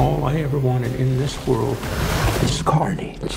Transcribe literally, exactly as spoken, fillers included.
all I ever wanted in this world is carnage.